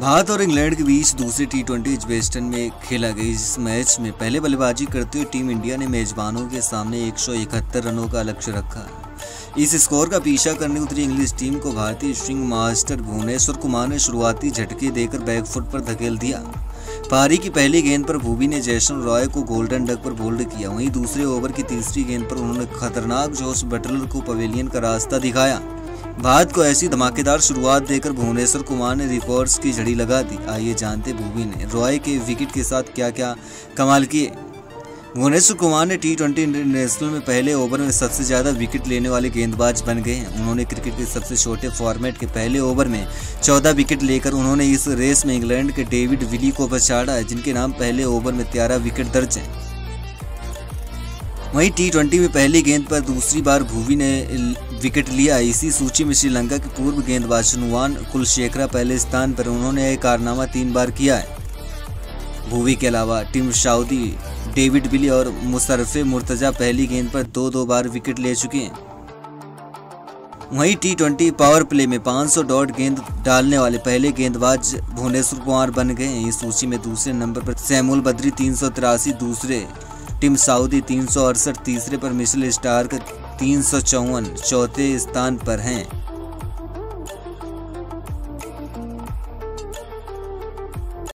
भारत और इंग्लैंड के बीच दूसरे T20 एजबेस्टन में खेला गया इस मैच में पहले बल्लेबाजी करते हुए टीम इंडिया ने मेजबानों के सामने 171 रनों का लक्ष्य रखा। इस स्कोर का पीछा करने उतरी इंग्लिश टीम को भारतीय स्विंग मास्टर भुवनेश्वर कुमार ने शुरुआती झटके देकर बैकफुट पर धकेल दिया। पारी की पहली गेंद पर भुवी ने जैशं रॉय को गोल्डन डक पर बोल्ड किया, वहीं दूसरे ओवर की तीसरी गेंद पर उन्होंने खतरनाक जोश बटलर को पवेलियन का रास्ता दिखाया। भारत को ऐसी धमाकेदार शुरुआत देकर भुवनेश्वर कुमार ने रिकॉर्ड्स की झड़ी लगा दी। आइए जानते भुवी ने रॉय के विकेट के साथ क्या क्या कमाल किए। भुवनेश्वर कुमार ने T20 इंटरनेशनल में पहले ओवर में सबसे ज़्यादा विकेट लेने वाले गेंदबाज बन गए हैं। उन्होंने क्रिकेट के सबसे छोटे फॉर्मेट के पहले ओवर में 14 विकेट लेकर उन्होंने इस रेस में इंग्लैंड के डेविड विली को पछाड़ा है, जिनके नाम पहले ओवर में 13 विकेट दर्ज हैं। वहीं T20 में पहली गेंद पर दूसरी बार भुवी ने विकेट लिया। इसी सूची में श्रीलंका के पूर्व गेंदबाज नुवान कुलशेखरा पहले स्थान पर, उन्होंने यह कारनामा 3 बार किया है। भुवी के अलावा टिम साउदी, डेविड विली और मुशर्रफ मुर्तजा पहली गेंद पर 2-2 बार विकेट ले चुके हैं। वहीं T20 पावर प्ले में 500 डॉट गेंद डालने वाले पहले गेंदबाज भुवनेश्वर कुमार बन गए हैं। इस सूची में दूसरे नंबर पर सैमुअल बद्री 383, दूसरे टिम साउदी 368, तीसरे पर मिशेल स्टार्क 354 चौथे स्थान पर हैं।